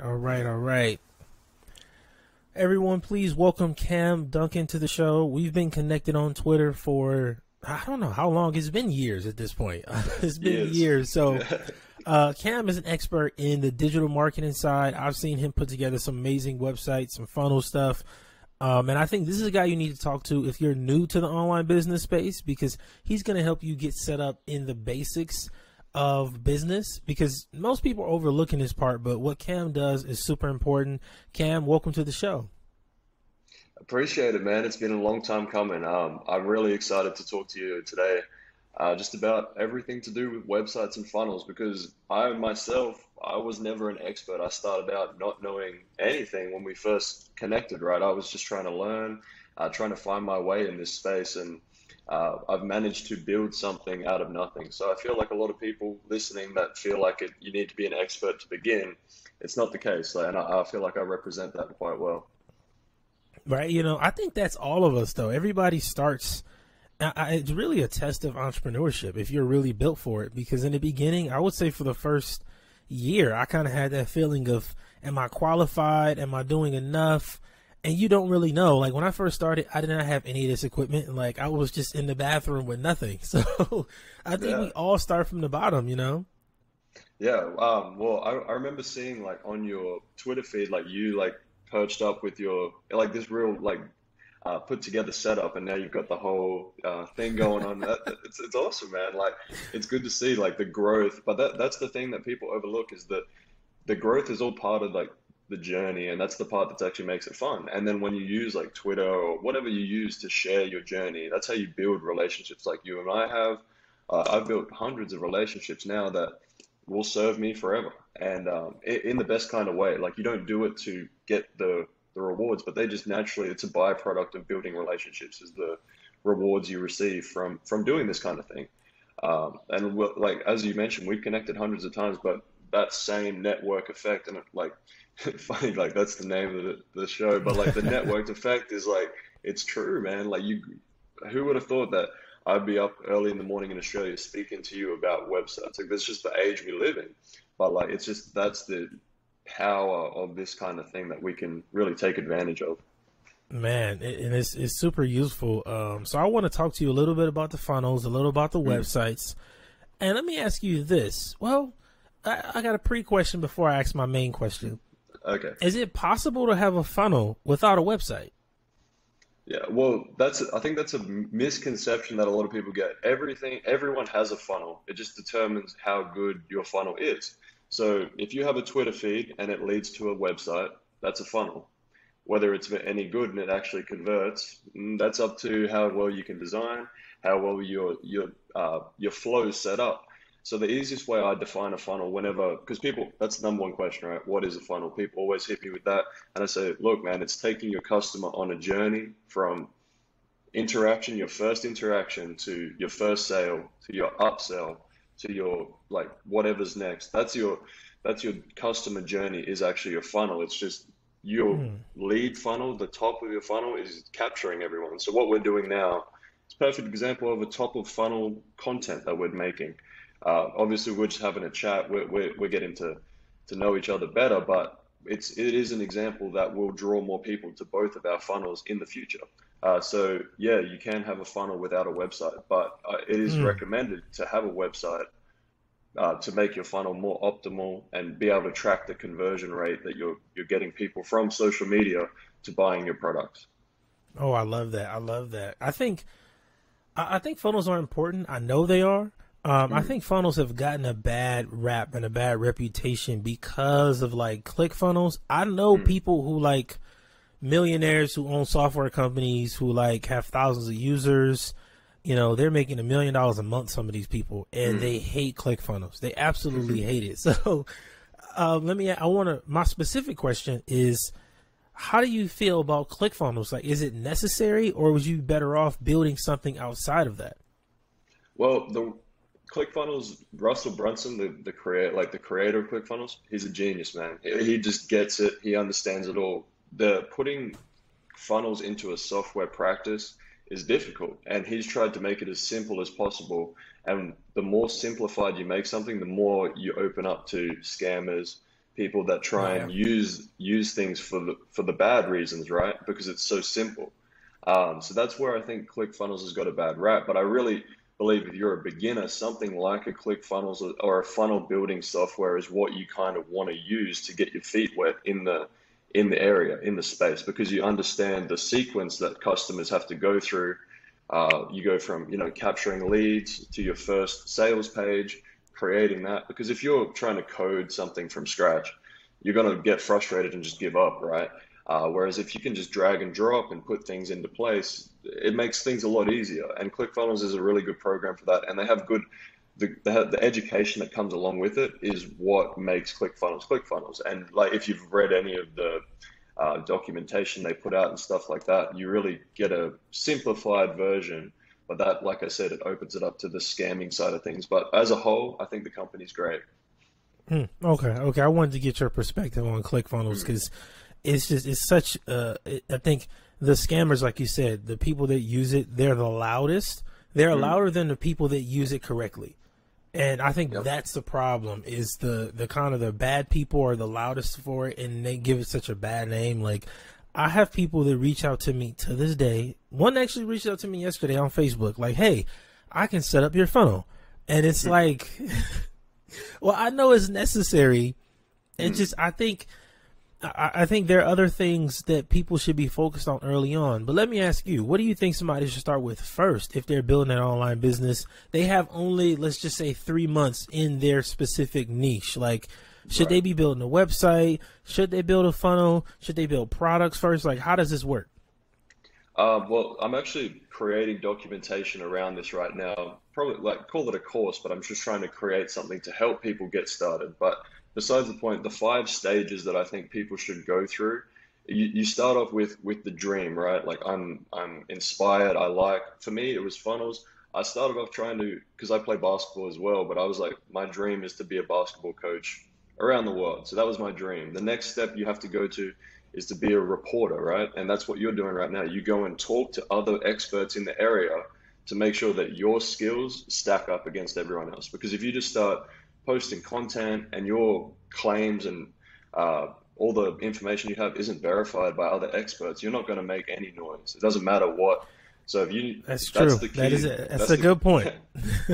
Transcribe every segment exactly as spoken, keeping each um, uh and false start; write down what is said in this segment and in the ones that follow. All right, all right. Everyone, please welcome Cam Duncan to the show. We've been connected on Twitter for, I don't know how long. It's been years at this point. It's been years. years. So uh, Cam is an expert in the digital marketing side. I've seen him put together some amazing websites, some funnel stuff. Um, and I think this is a guy you need to talk to if you're new to the online business space, because he's going to help you get set up in the basics of business, because most people are overlooking this part, but what Cam does is super important. Cam, welcome to the show. Appreciate it, man. It's been a long time coming. Um, I'm really excited to talk to you today, uh, just about everything to do with websites and funnels, because I myself, I was never an expert. I started out not knowing anything when we first connected, right? I was just trying to learn, uh, trying to find my way in this space, and Uh, I've managed to build something out of nothing. So I feel like a lot of people listening that feel like it, you need to be an expert to begin. It's not the case. And I, I feel like I represent that quite well. Right. You know, I think that's all of us, though. Everybody starts. I, I, it's really a test of entrepreneurship if you're really built for it, because in the beginning, I would say for the first year, I kind of had that feeling of, am I qualified? Am I doing enough? And you don't really know. Like when I first started, I did not have any of this equipment. And like I was just in the bathroom with nothing. So I think yeah. we all start from the bottom, you know? Yeah. Um, well, I, I remember seeing like on your Twitter feed, like you like perched up with your, like this real, like uh, put together setup. And now you've got the whole uh, thing going on. that, it's, it's awesome, man. Like it's good to see like the growth, but that that's the thing that people overlook, is that the growth is all part of like the journey, and that's the part that actually makes it fun. And then when you use like Twitter or whatever you use to share your journey, that's how you build relationships like you and I have. Uh, I've built hundreds of relationships now that will serve me forever, and um, in the best kind of way. Like you don't do it to get the, the rewards, but they just naturally, it's a byproduct of building relationships, is the rewards you receive from, from doing this kind of thing. Um, and like, as you mentioned, we've connected hundreds of times, but that same network effect, and it, like, funny, like that's the name of the, the show, but like the networked effect is like, it's true, man. Like you, who would have thought that I'd be up early in the morning in Australia speaking to you about websites? Like that's just the age we live in. But like, it's just, that's the power of this kind of thing that we can really take advantage of. Man, it, and it's, it's super useful. Um, so I want to talk to you a little bit about the funnels, a little about the mm. websites. And let me ask you this. Well, I, I got a pre-question before I ask my main question. Okay. Is it possible to have a funnel without a website? Yeah, well, that's, I think that's a misconception that a lot of people get. Everything, everyone has a funnel. It just determines how good your funnel is. So if you have a Twitter feed and it leads to a website, that's a funnel. Whether it's any good and it actually converts, that's up to how well you can design, how well your, your, uh, your flow is set up. So the easiest way I define a funnel whenever, because people, that's the number one question, right? What is a funnel? People always hit me with that. And I say, look, man, it's taking your customer on a journey from interaction, your first interaction, to your first sale, to your upsell, to your like whatever's next. That's your, that's your customer journey is actually your funnel. It's just your mm. lead funnel. The top of your funnel is capturing everyone. So what we're doing now, it's a perfect example of a top of funnel content that we're making. Uh, obviously, we're just having a chat. We're, we're, we're getting to, to know each other better, but it's, it is an example that will draw more people to both of our funnels in the future. Uh, so, yeah, you can have a funnel without a website, but uh, it is mm. recommended to have a website uh, to make your funnel more optimal and be able to track the conversion rate that you're, you're getting people from social media to buying your products. Oh, I love that. I love that. I think, I, I think funnels are important. I know they are. Um, I think funnels have gotten a bad rap and a bad reputation because of like ClickFunnels. I know mm. people who like millionaires who own software companies who like have thousands of users, you know, they're making a million dollars a month, some of these people, and mm. they hate ClickFunnels. They absolutely hate it. So, um, let me, I want to, my specific question is, how do you feel about ClickFunnels? Like, is it necessary, or was you better off building something outside of that? Well, the, ClickFunnels, Russell Brunson, the, the create like the creator of ClickFunnels, he's a genius, man. He, he just gets it. He understands it all. The putting funnels into a software practice is difficult, and he's tried to make it as simple as possible. And the more simplified you make something, the more you open up to scammers, people that try and use use things for the for the bad reasons, right? Because it's so simple. Um, so that's where I think ClickFunnels has got a bad rap. But I really believe if you're a beginner, something like a ClickFunnels or, or a funnel building software is what you kind of want to use to get your feet wet in the in the area, in the space, because you understand the sequence that customers have to go through. Uh, you go from, you know, capturing leads to your first sales page, creating that, because if you're trying to code something from scratch, you're going to get frustrated and just give up, right? Uh, whereas if you can just drag and drop and put things into place, it makes things a lot easier. And ClickFunnels is a really good program for that. And they have good, the, they have the education that comes along with it is what makes ClickFunnels ClickFunnels. And like, if you've read any of the uh, documentation they put out and stuff like that, you really get a simplified version. But that, like I said, it opens it up to the scamming side of things. But as a whole, I think the company's great. Mm, okay, okay. I wanted to get your perspective on ClickFunnels because mm. it's just it's such. Uh, it, I think the scammers, like you said, the people that use it, they're the loudest. They're mm. louder than the people that use it correctly, and I think yep. that's the problem. Is the the kind of the bad people are the loudest for it, and they give it such a bad name, like. I have people that reach out to me to this day. One actually reached out to me yesterday on Facebook, like, hey, I can set up your funnel. And it's like, well, I know it's necessary. It's just, I think, I, I think there are other things that people should be focused on early on. But let me ask you, what do you think somebody should start with first if they're building an online business? They have only, let's just say, three months in their specific niche. Like, should right. they be building a website? Should they build a funnel? Should they build products first? Like, how does this work? Uh, well, I'm actually creating documentation around this right now. Probably like call it a course, but I'm just trying to create something to help people get started. But besides the point, the five stages that I think people should go through, you, you start off with with the dream, right? Like I'm I'm inspired. I like, for me, it was funnels. I started off trying to, because I play basketball as well, but I was like, my dream is to be a basketball coach around the world. So that was my dream. The next step you have to go to is to be a reporter, right? And that's what you're doing right now. You go and talk to other experts in the area to make sure that your skills stack up against everyone else. Because if you just start posting content and your claims and uh, all the information you have isn't verified by other experts, you're not going to make any noise. It doesn't matter what. So if you, that's true. That's the key. That is a, that's, that's a the, good point.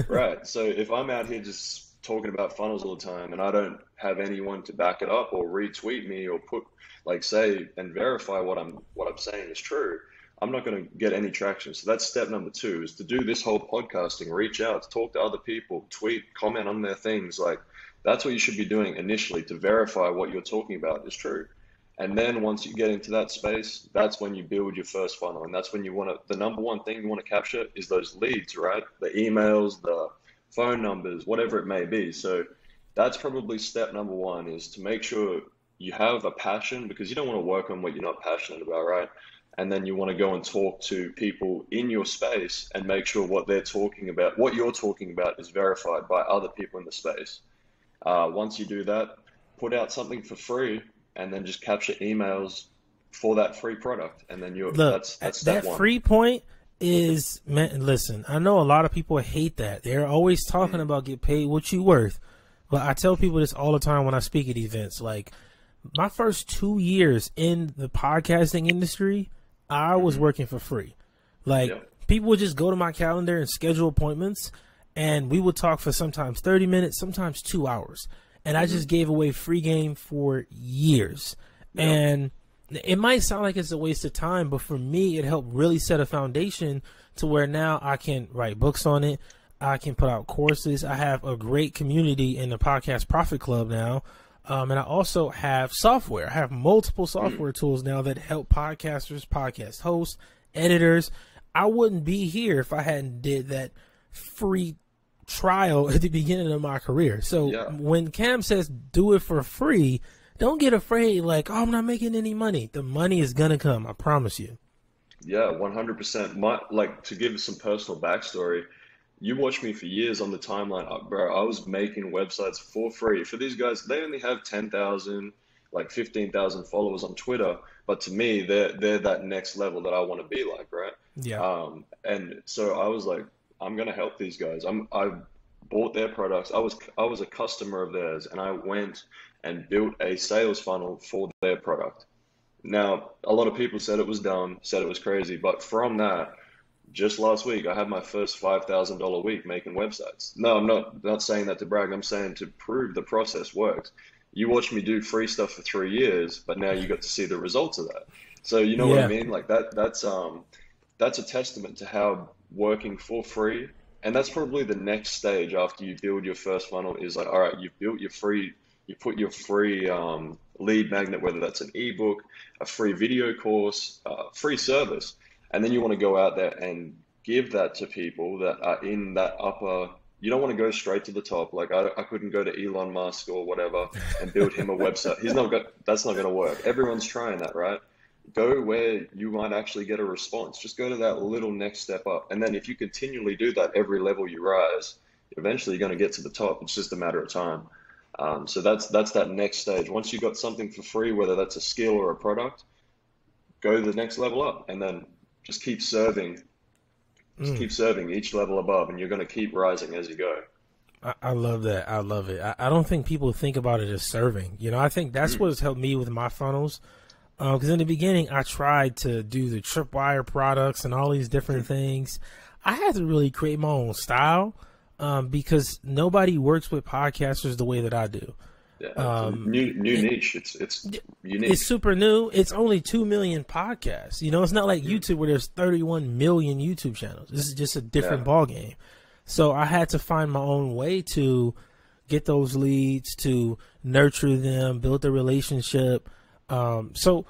Right. So if I'm out here just talking about funnels all the time and I don't have anyone to back it up or retweet me or put like say and verify what I'm what I'm saying is true, I'm not going to get any traction. So that's step number two, is to do this whole podcasting, reach out, talk to other people, tweet, comment on their things. Like that's what you should be doing initially to verify what you're talking about is true. And then once you get into that space, that's when you build your first funnel. And that's when you want to, the number one thing you want to capture is those leads, right? The emails, the phone numbers, whatever it may be. So that's probably step number one, is to make sure you have a passion, because you don't want to work on what you're not passionate about, right? And then you want to go and talk to people in your space and make sure what they're talking about, what you're talking about, is verified by other people in the space. Uh, once you do that, put out something for free and then just capture emails for that free product. And then you're, Look, that's, that's step that one. Free point is, man, listen, I know a lot of people hate that. They're always talking about get paid what you worth. But I tell people this all the time when I speak at events. Like, my first two years in the podcasting industry, I was working for free. Like, yeah. people would just go to my calendar and schedule appointments, and we would talk for sometimes thirty minutes, sometimes two hours. And I just gave away free game for years. Yeah. And it might sound like it's a waste of time, but for me, it helped really set a foundation to where now I can write books on it. I can put out courses. I have a great community in the Podcast Profit Club now. Um, and I also have software. I have multiple software mm. tools now that help podcasters, podcast hosts, editors. I wouldn't be here if I hadn't did that free trial at the beginning of my career. So yeah. when Cam says do it for free, don't get afraid, like, oh, I'm not making any money. The money is going to come, I promise you. Yeah, one hundred percent. My, like, to give some personal backstory, you watched me for years on the timeline. Oh, bro, I was making websites for free. For these guys, they only have ten thousand, like fifteen thousand followers on Twitter. But to me, they're, they're that next level that I want to be like, right? Yeah. Um, and so I was like, I'm going to help these guys. I'm, I bought their products. I was, I was a customer of theirs, and I went and built a sales funnel for their product. Now, a lot of people said it was dumb, said it was crazy, but from that, just last week, I had my first five thousand dollars week making websites. No, I'm not, not saying that to brag. I'm saying to prove the process works. You watched me do free stuff for three years, but now you got to see the results of that. So you know yeah. what I mean? Like that, that's, um, that's a testament to how working for free. And that's probably the next stage after you build your first funnel is like, all right, you've built your free, you put your free um, lead magnet, whether that's an ebook, a free video course, uh, free service. And then you want to go out there and give that to people that are in that upper, you don't want to go straight to the top. Like I, I couldn't go to Elon Musk or whatever and build him a website. He's not got, that's not going to work. Everyone's trying that, right? Go where you might actually get a response. Just go to that little next step up. And then if you continually do that, every level you rise, eventually you're going to get to the top. It's just a matter of time. Um, so that's, that's that next stage. Once you've got something for free, whether that's a skill or a product, go to the next level up and then just keep serving, just mm. keep serving each level above, and you're going to keep rising as you go. I, I love that. I love it. I, I don't think people think about it as serving. You know, I think that's mm. what's helped me with my funnels. Because uh, in the beginning, I tried to do the tripwire products and all these different things. I had to really create my own style um, because nobody works with podcasters the way that I do. Yeah, um, new new niche. It's it's unique. It's super new. It's only two million podcasts. You know, it's not like YouTube where there's thirty-one million YouTube channels. This is just a different yeah. ball game. So I had to find my own way to get those leads, to nurture them, build a relationship. Um, so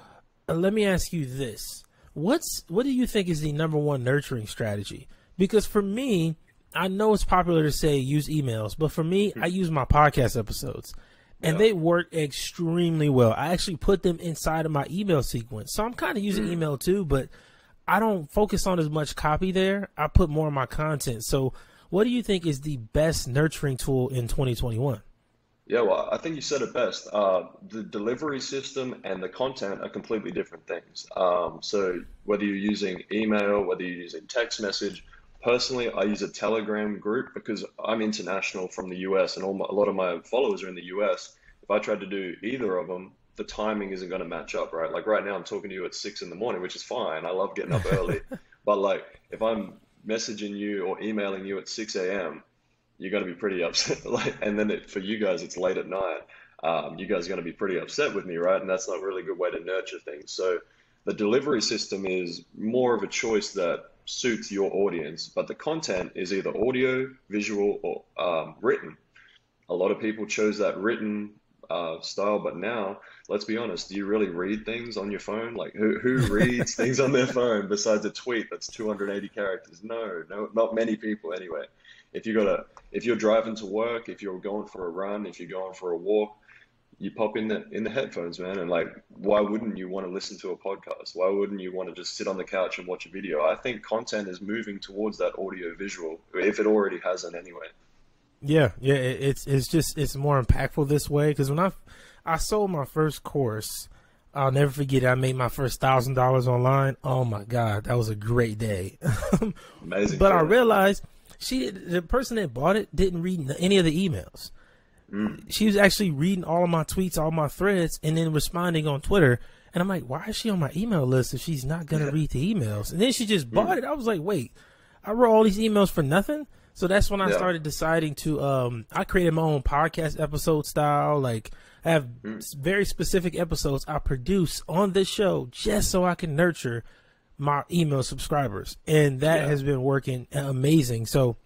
uh, let me ask you this. What's, what do you think is the number one nurturing strategy? Because for me, I know it's popular to say use emails, but for me, I use my podcast episodes and yeah. they work extremely well. I actually put them inside of my email sequence. So I'm kind of using email too, but I don't focus on as much copy there. I put more of my content. So what do you think is the best nurturing tool in twenty twenty-one? Yeah, well, I think you said it best. Uh, the delivery system and the content are completely different things. Um, so whether you're using email, whether you're using text message, personally, I use a Telegram group because I'm international from the U S and all my, a lot of my followers are in the U S. If I tried to do either of them, the timing isn't going to match up, right? Like right now I'm talking to you at six in the morning, which is fine. I love getting up early. But like if I'm messaging you or emailing you at six A M, you're going to be pretty upset. Like, and then it, for you guys, it's late at night. Um, you guys are going to be pretty upset with me, right? And that's not really a good way to nurture things. So the delivery system is more of a choice that suits your audience, but the content is either audio, visual, or um, written. A lot of people chose that written uh, style, but now, let's be honest, do you really read things on your phone? Like who, who reads things on their phone besides a tweet that's two hundred eighty characters? No, no, not many people anyway. If you got a, if you're driving to work, if you're going for a run, if you're going for a walk, you pop in the in the headphones, man. And like, why wouldn't you want to listen to a podcast? Why wouldn't you want to just sit on the couch and watch a video? I think content is moving towards that audio visual, if it already hasn't anyway. Yeah, yeah, it, it's it's just it's more impactful this way. Because when I I sold my first course, I'll never forget it. I made my first thousand dollars online. Oh my God, that was a great day. Amazing. But I realized. She, the person that bought it didn't read any of the emails. Mm. She was actually reading all of my tweets, all my threads, and then responding on Twitter. And I'm like, why is she on my email list if she's not going to yeah. read the emails? And then she just bought mm. it. I was like, wait, I wrote all these emails for nothing? So that's when I yeah. started deciding to, um, I created my own podcast episode style. Like I have mm. very specific episodes I produce on this show just so I can nurture my email subscribers, and that yeah. has been working amazing. So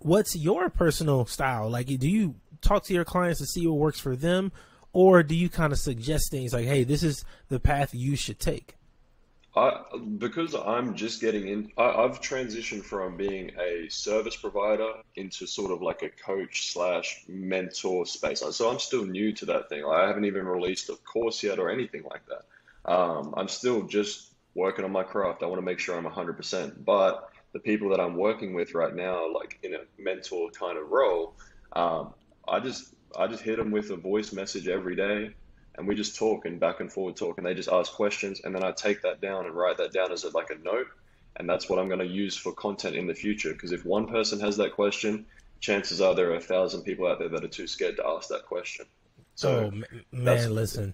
what's your personal style? Like, do you talk to your clients to see what works for them, or do you kind of suggest things like, hey, this is the path you should take? I, because I'm just getting in, I, I've transitioned from being a service provider into sort of like a coach slash mentor space. So I'm still new to that thing. I haven't even released a course yet or anything like that. Um, I'm still just working on my craft. I want to make sure I'm one hundred percent. But the people that I'm working with right now, like in a mentor kind of role, um, I just I just hit them with a voice message every day, and we just talk and back and forward talk, and they just ask questions, and then I take that down and write that down as a, like a note, and that's what I'm going to use for content in the future. Because if one person has that question, chances are there are a thousand people out there that are too scared to ask that question. So, oh, man, listen,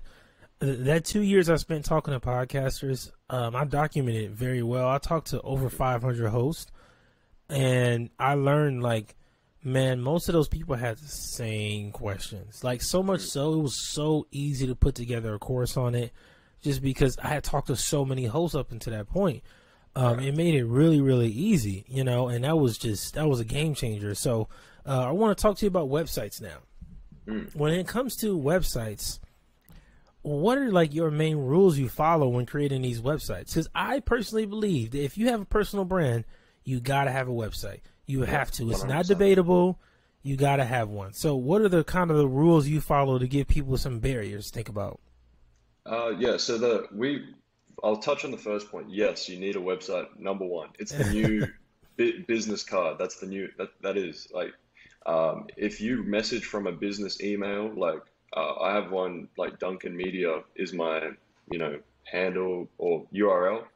that two years I spent talking to podcasters, um, I documented it very well. I talked to over five hundred hosts, and I learned, like, man, most of those people had the same questions. Like, so much so, it was so easy to put together a course on it just because I had talked to so many hosts up until that point. Um, it made it really, really easy, you know, and that was just, that was a game changer. So uh, I want to talk to you about websites now. When it comes to websites, what are like your main rules you follow when creating these websites? Because I personally believe that if you have a personal brand, you got to have a website. You have to. It's not debatable. You got to have one. So what are the kind of the rules you follow to give people some barriers to think about? Uh, yeah, so the we I'll touch on the first point. Yes, you need a website, number one. It's the new bi business card. That's the new, that, that is like. Um, if you message from a business email, like uh, I have one, like Duncan Media is my, you know, handle or U R L.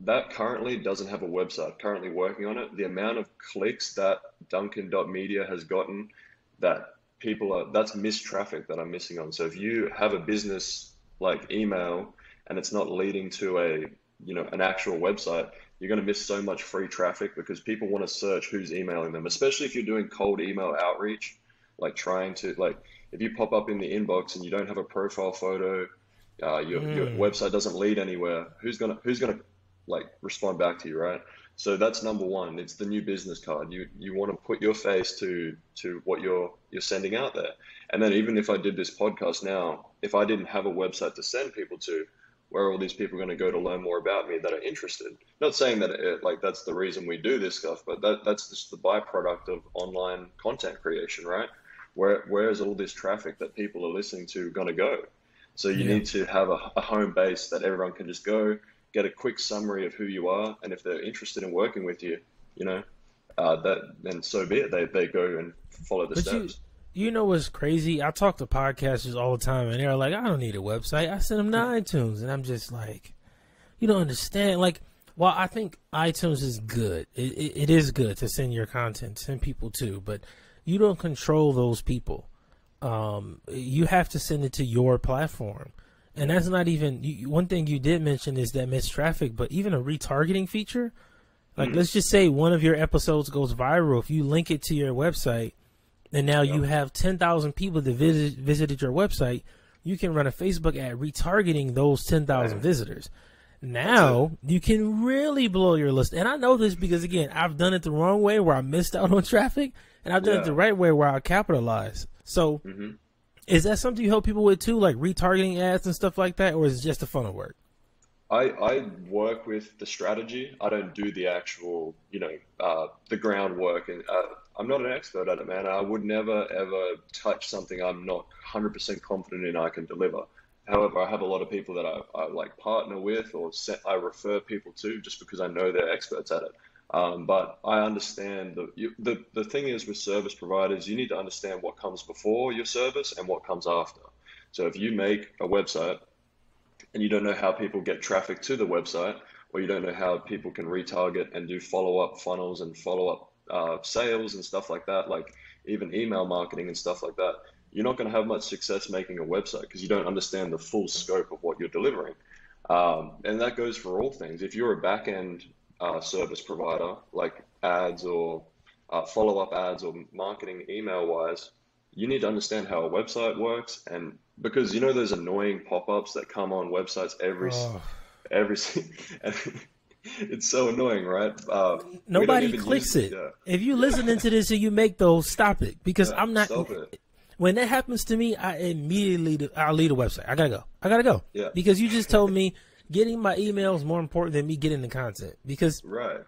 That currently doesn't have a website, currently working on it. The amount of clicks that Duncan dot media has gotten, that people are, that's missed traffic that I'm missing on. So if you have a business like email and it's not leading to a, you know, an actual website, you're going to miss so much free traffic because people want to search who's emailing them, especially if you're doing cold email outreach, like trying to, like if you pop up in the inbox and you don't have a profile photo, uh, your, mm. your website doesn't lead anywhere. Who's going to, who's going to like respond back to you? Right. So that's number one. It's the new business card. You, you want to put your face to, to what you're, you're sending out there. And then even if I did this podcast now, if I didn't have a website to send people to, where are all these people going to go to learn more about me that are interested? Not saying that it, like that's the reason we do this stuff, but that, that's just the byproduct of online content creation, right? Where where is all this traffic that people are listening to going to go? So you yeah. need to have a, a home base that everyone can just go, get a quick summary of who you are, and if they're interested in working with you, you know, uh, that then so be it. They they go and follow the but steps. You You know what's crazy? I talk to podcasters all the time, and they're like, I don't need a website. I send them to iTunes, and I'm just like, you don't understand. Like, well, I think iTunes is good. It, it, it is good to send your content, send people to, but you don't control those people. Um, you have to send it to your platform. And that's not even, you, one thing you did mention is that missed traffic, but even a retargeting feature, like mm-hmm. let's just say one of your episodes goes viral. If you link it to your website, and now you have ten thousand people that visit, visited your website, you can run a Facebook ad retargeting those ten thousand right. visitors. Now you can really blow your list. And I know this because, again, I've done it the wrong way where I missed out on traffic, and I've done yeah. it the right way where I capitalized. So mm-hmm. is that something you help people with too, like retargeting ads and stuff like that, or is it just the funnel work? I, I work with the strategy. I don't do the actual, you know, uh, the groundwork. And uh, I'm not an expert at it, man. I would never, ever touch something I'm not one hundred percent confident in I can deliver. However, I have a lot of people that I, I like partner with or set, I refer people to just because I know they're experts at it. Um, but I understand the, you, the, the thing is with service providers, you need to understand what comes before your service and what comes after. So if you make a website, and you don't know how people get traffic to the website, or you don't know how people can retarget and do follow-up funnels and follow-up uh, sales and stuff like that, like even email marketing and stuff like that, you're not going to have much success making a website because you don't understand the full scope of what you're delivering. Um, and that goes for all things. If you're a back-end uh, service provider, like ads or uh, follow-up ads or marketing email-wise, you need to understand how a website works, and because you know those annoying pop-ups that come on websites every oh. every it's so annoying, right? Uh, Nobody clicks it. it. Yeah. If you're listening to this and you make those, stop it, because yeah, I'm not. When that happens to me, I immediately I'll leave the website. I gotta go. I gotta go. Yeah. Because you just told me getting my email is more important than me getting the content. Because right.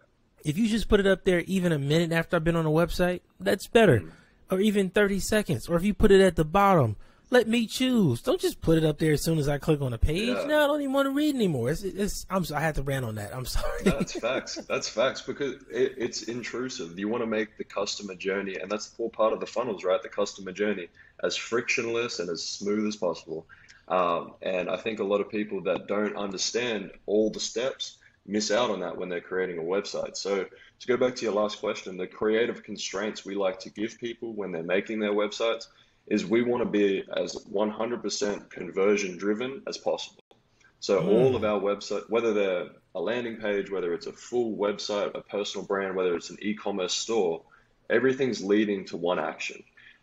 if you just put it up there even a minute after I've been on a website, that's better. Mm. Or even thirty seconds, or if you put it at the bottom, let me choose. Don't just put it up there as soon as I click on a page. Yeah. No, I don't even want to read anymore. It's, it's, I'm, I had to rant on that. I'm sorry. No, that's facts. That's facts because it, it's intrusive. You want to make the customer journey, and that's the whole part of the funnels, right? The customer journey as frictionless and as smooth as possible. Um, and I think a lot of people that don't understand all the steps miss out on that when they're creating a website. So to go back to your last question, the creative constraints we like to give people when they're making their websites is we want to be as one hundred percent conversion driven as possible. So mm. all of our website, whether they're a landing page, whether it's a full website, a personal brand, whether it's an e-commerce store, everything's leading to one action.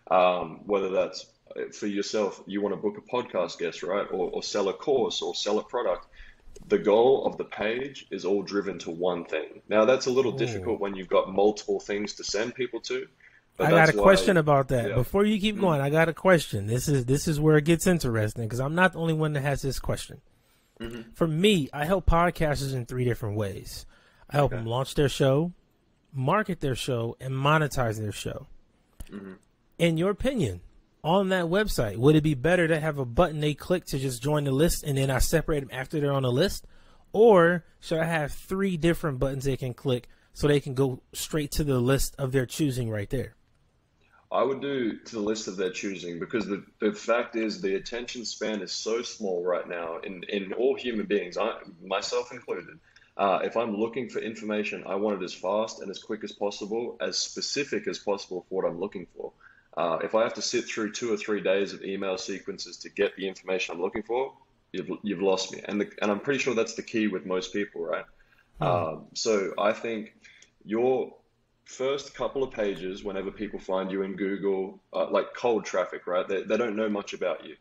Um, whether that's for yourself, you want to book a podcast guest, right? Or, or sell a course or sell a product. The goal of the page is all driven to one thing. Now that's a little Ooh. difficult when you've got multiple things to send people to. But I got a why, question about that. Yeah. Before you keep going, I got a question. This is, this is where it gets interesting, because I'm not the only one that has this question. Mm-hmm. For me, I help podcasters in three different ways. I help okay. them launch their show, market their show, and monetize their show. Mm-hmm. In your opinion, on that website, would it be better to have a button they click to just join the list, and then I separate them after they're on the list? Or should I have three different buttons they can click so they can go straight to the list of their choosing right there? I would do to the list of their choosing, because the, the fact is the attention span is so small right now in, in all human beings, I, myself included. Uh, if I'm looking for information, I want it as fast and as quick as possible, as specific as possible for what I'm looking for. Uh, if I have to sit through two or three days of email sequences to get the information I'm looking for, you've, you've lost me. And, the, and I'm pretty sure that's the key with most people, right? Mm. Um, so I think your first couple of pages, whenever people find you in Google, uh, like cold traffic, right? They, they don't know much about you.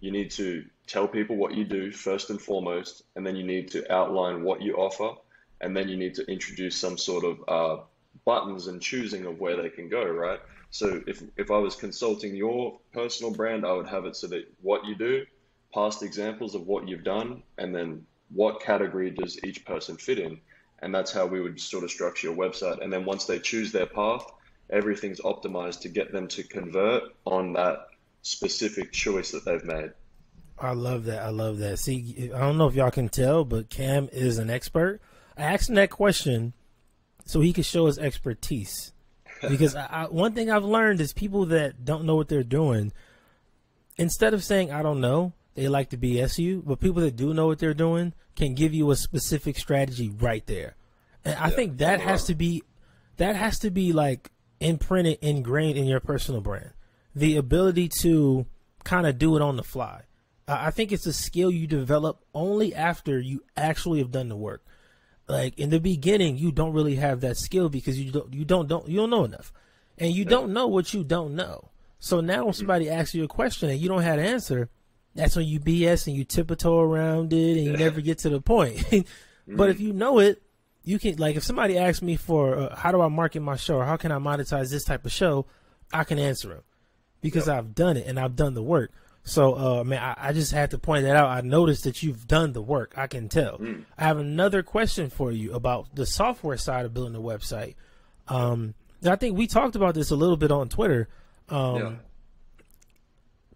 You need to tell people what you do first and foremost, and then you need to outline what you offer, and then you need to introduce some sort of uh, buttons and choosing of where they can go, right? So if, if I was consulting your personal brand, I would have it so that what you do, past examples of what you've done, and then what category does each person fit in? And that's how we would sort of structure your website. And then once they choose their path, everything's optimized to get them to convert on that specific choice that they've made. I love that. I love that. See, I don't know if y'all can tell, but Cam is an expert. I asked him that question so he could show his expertise. Because I, I, one thing I've learned is people that don't know what they're doing, instead of saying, I don't know, they like to B S you. But people that do know what they're doing can give you a specific strategy right there. And I yeah, think that wow. has to be, that has to be like imprinted, ingrained in your personal brand. The ability to kind of do it on the fly. Uh, I think it's a skill you develop only after you actually have done the work. Like in the beginning, you don't really have that skill because you don't, you don't, don't, you don't know enough, and you don't know what you don't know. So now when somebody asks you a question and you don't have an answer, that's when you B S and you tiptoe around it and you never get to the point. But if you know it, you can, like, if somebody asks me for, uh, how do I market my show? Or how can I monetize this type of show? I can answer them because yep. I've done it and I've done the work. So, uh, man, I, I just had to point that out. I noticed that you've done the work. I can tell. Mm. I have another question for you about the software side of building a website. Um, I think we talked about this a little bit on Twitter. Um, yeah.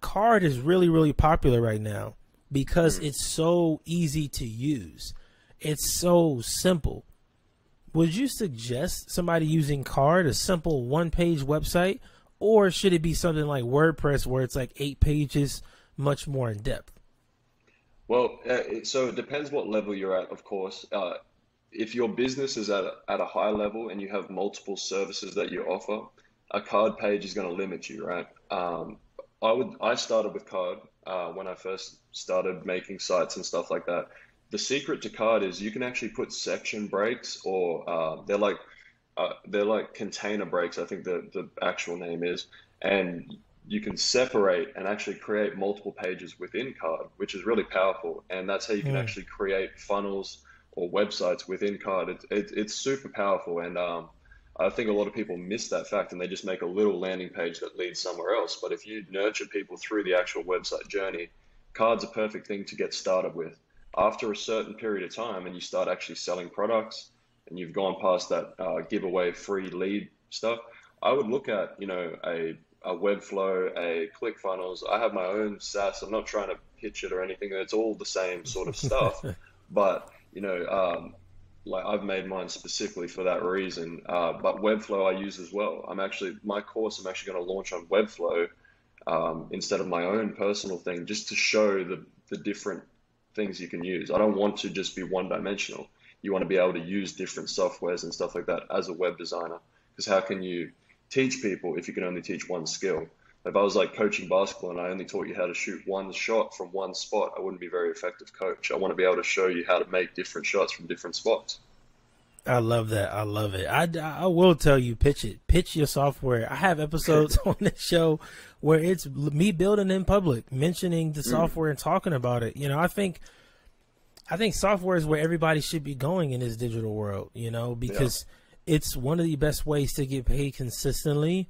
Card is really, really popular right now because mm. it's so easy to use. It's so simple. Would you suggest somebody using Card, a simple one-page website? Or should it be something like WordPress where it's like eight pages, much more in depth? Well, uh, so it depends what level you're at, of course. Uh, if your business is at a, at a high level and you have multiple services that you offer, a card page is going to limit you, right? Um, I would. I started with Card uh, when I first started making sites and stuff like that. The secret to Card is you can actually put section breaks or uh, they're like, Uh, they're like container breaks, I think the, the actual name is, and you can separate and actually create multiple pages within Card, which is really powerful. And that's how you can mm. actually create funnels or websites within Card. It, it, it's super powerful. And um, I think a lot of people miss that fact and they just make a little landing page that leads somewhere else. But if you nurture people through the actual website journey, Card's a perfect thing to get started with. After a certain period of time and you start actually selling products, and you've gone past that uh, giveaway free lead stuff, I would look at, you know, a, a Webflow, a ClickFunnels. I have my own SaaS. I'm not trying to pitch it or anything. It's all the same sort of stuff. But, you know, um, like I've made mine specifically for that reason. Uh, but Webflow I use as well. I'm actually, my course, I'm actually going to launch on Webflow um, instead of my own personal thing, just to show the, the different things you can use. I don't want to just be one dimensional. You want to be able to use different softwares and stuff like that as a web designer, because how can you teach people if you can only teach one skill? If I was like coaching basketball and I only taught you how to shoot one shot from one spot, I wouldn't be a very effective coach. I want to be able to show you how to make different shots from different spots. I love that. I love it. I, I will tell you, pitch it. Pitch your software. I have episodes on this show where it's me building in public, mentioning the mm. software and talking about it. You know, I think I think software is where everybody should be going in this digital world, you know, because yeah. it's one of the best ways to get paid consistently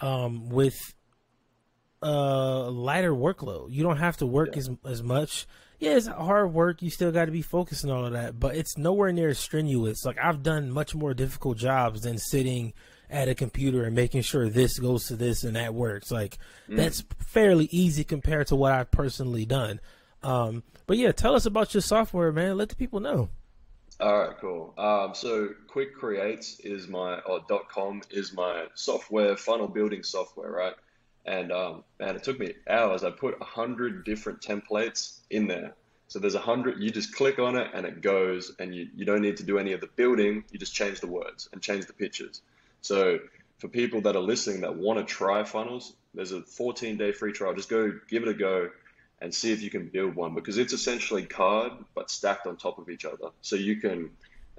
um, with a lighter workload. You don't have to work yeah. as, as much. Yeah, it's hard work. You still got to be focused and all of that, but it's nowhere near as strenuous. Like, I've done much more difficult jobs than sitting at a computer and making sure this goes to this and that works. Like, mm. that's fairly easy compared to what I've personally done. Um, but yeah, tell us about your software, man. Let the people know. All right, cool. Um, so QuickCreates is my, or .com is my software, funnel building software, right? And um, man, it took me hours. I put a hundred different templates in there. So there's a hundred, you just click on it and it goes, and you, you don't need to do any of the building. You just change the words and change the pictures. So for people that are listening that want to try funnels, there's a fourteen day free trial. Just go give it a go and see if you can build one, because it's essentially card, but stacked on top of each other. So you can,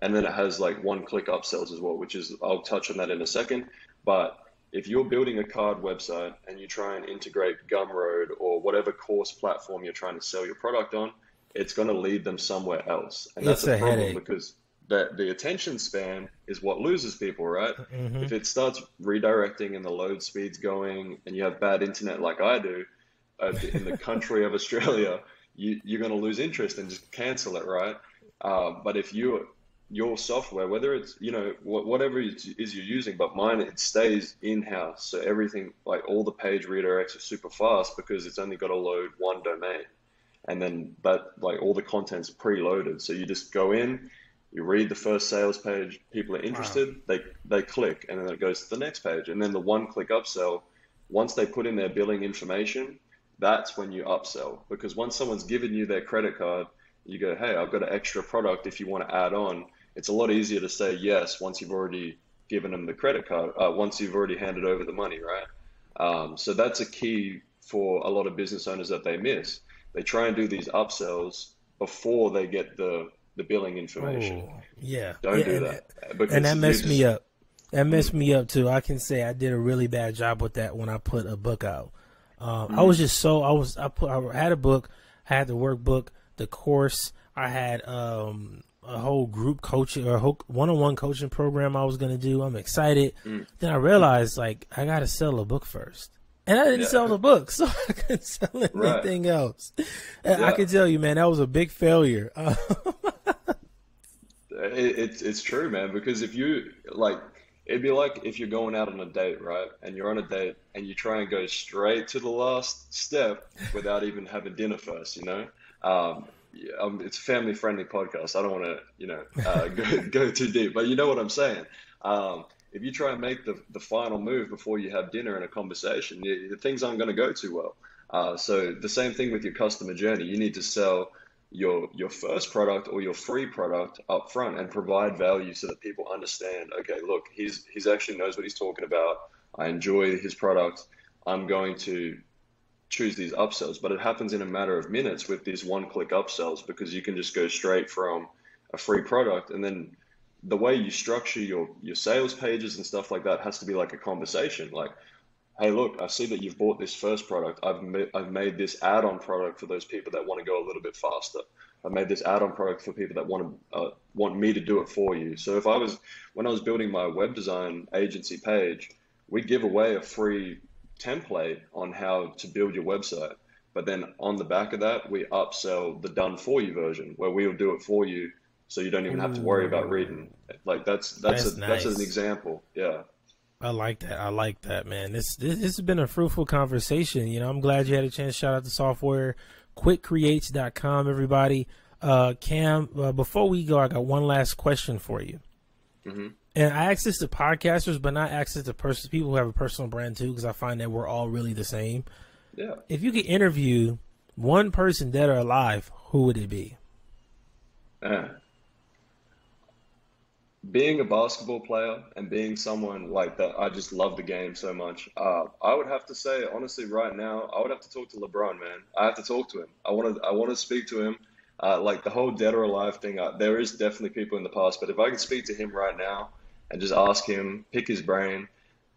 and then it has like one click upsells as well, which is, I'll touch on that in a second. But if you're building a card website and you try and integrate Gumroad or whatever course platform you're trying to sell your product on, it's going to lead them somewhere else. And that's a problem, because that the attention span is what loses people, right? Mm-hmm. If it starts redirecting and the load speed's going and you have bad internet like I do uh, in the country of Australia, you, you're going to lose interest and just cancel it, right? Uh, but if you your software, whether it's, you know, whatever it is you're using, but mine, it stays in-house. So everything, like all the page redirects are super fast because it's only got to load one domain. And then that, like all the content's preloaded. So you just go in, you read the first sales page, people are interested, wow. they, they click, and then it goes to the next page. And then the one-click upsell, once they put in their billing information, that's when you upsell. Because once someone's given you their credit card, you go, hey, I've got an extra product if you want to add on. It's a lot easier to say yes once you've already given them the credit card, uh, once you've already handed over the money, right? Um, so that's a key for a lot of business owners that they miss. They try and do these upsells before they get the, the billing information. Ooh, yeah. Don't yeah, do and that. that and that messed just, me up. That messed me up too. I can say I did a really bad job with that when I put a book out. Um, mm-hmm. I was just so, I was, I put, I had a book, I had the workbook, the course, I had, um, a whole group coaching or one-on-one coaching program I was going to do. I'm excited. Mm. Then I realized, like, I got to sell a book first. And I didn't yeah. sell the book, so I couldn't sell anything right. else. Yeah. I can tell you, man, that was a big failure. it, it's, it's true, man, because if you, like, it'd be like if you're going out on a date, right? And you're on a date and you try and go straight to the last step without even having dinner first, you know? Um, Yeah, um, it's a family-friendly podcast. I don't want to, you know, uh, go, go too deep, but you know what I'm saying. Um, if you try and make the, the final move before you have dinner and a conversation, you, the things aren't going to go too well. Uh, so the same thing with your customer journey. You need to sell your your first product or your free product up front and provide value so that people understand, okay, look, he's, he's actually knows what he's talking about. I enjoy his product. I'm going to choose these upsells, but it happens in a matter of minutes with these one-click upsells, because you can just go straight from a free product. And then the way you structure your, your sales pages and stuff like that has to be like a conversation. Like, hey, look, I see that you've bought this first product. I've, ma I've made this add-on product for those people that want to go a little bit faster. I've made this add-on product for people that want to uh, want me to do it for you. So if I was, when I was building my web design agency page, we give away a free template on how to build your website, but then on the back of that we upsell the done for you version where we'll do it for you, so you don't even have to worry about reading. Like that's that's that's, a, nice. That's an example. Yeah, I like that. I like that, man. This, this this has been a fruitful conversation. You know, I'm glad you had a chance. Shout out to software quick creates dot com, everybody. Uh, Cam, uh, before we go, I got one last question for you. Mm-hmm. And I ask this to podcasters, but not ask this to person, people who have a personal brand too, because I find that we're all really the same. Yeah. If you could interview one person dead or alive, who would it be? Uh, being a basketball player and being someone like that, I just love the game so much. Uh, I would have to say, honestly, right now, I would have to talk to LeBron, man. I have to talk to him. I want to, I want to speak to him. Uh, like the whole dead or alive thing, uh, there is definitely people in the past, but if I could speak to him right now and just ask him, pick his brain,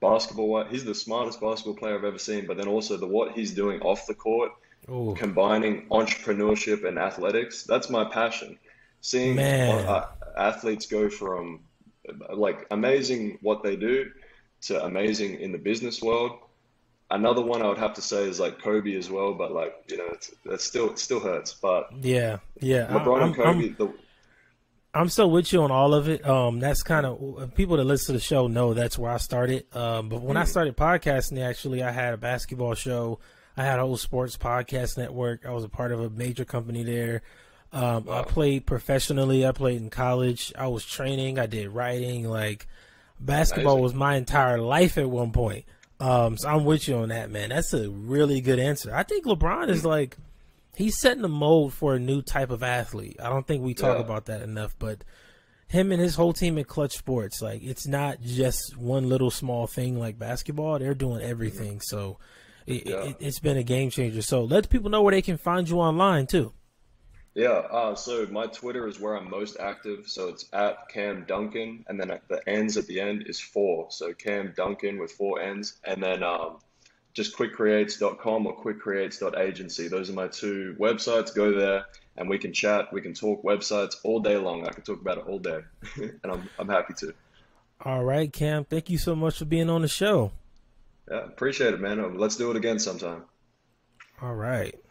basketball, he's the smartest basketball player I've ever seen, but then also the what he's doing off the court, Ooh. combining entrepreneurship and athletics, that's my passion. Seeing uh, athletes go from like amazing what they do to amazing in the business world. Another one I would have to say is like Kobe as well, but like, you know, it's, it's still, it still hurts, but yeah, yeah. LeBron I'm, and Kobe. I'm, the... I'm still with you on all of it. Um, that's kind of, people that listen to the show know that's where I started. Um, but when mm. I started podcasting, actually, I had a basketball show. I had a whole sports podcast network. I was a part of a major company there. Um, wow. I played professionally. I played in college. I was training. I did writing. Like basketball Amazing. was my entire life at one point. Um, so I'm with you on that, man. That's a really good answer. I think LeBron is like, he's setting the mold for a new type of athlete. I don't think we talk yeah. about that enough, but him and his whole team at Clutch Sports, like it's not just one little small thing like basketball. They're doing everything. So it, yeah. it, it's been a game changer. So let people know where they can find you online too. Yeah. Uh, so my Twitter is where I'm most active. So it's at Cam Duncan. And then at the ends at the end is four. So Cam Duncan with four ends. And then um, just quick creates dot com or quick creates dot agency. Those are my two websites. Go there and we can chat. We can talk websites all day long. I can talk about it all day. And I'm, I'm happy to. All right, Cam. Thank you so much for being on the show. Yeah, appreciate it, man. Let's do it again sometime. All right.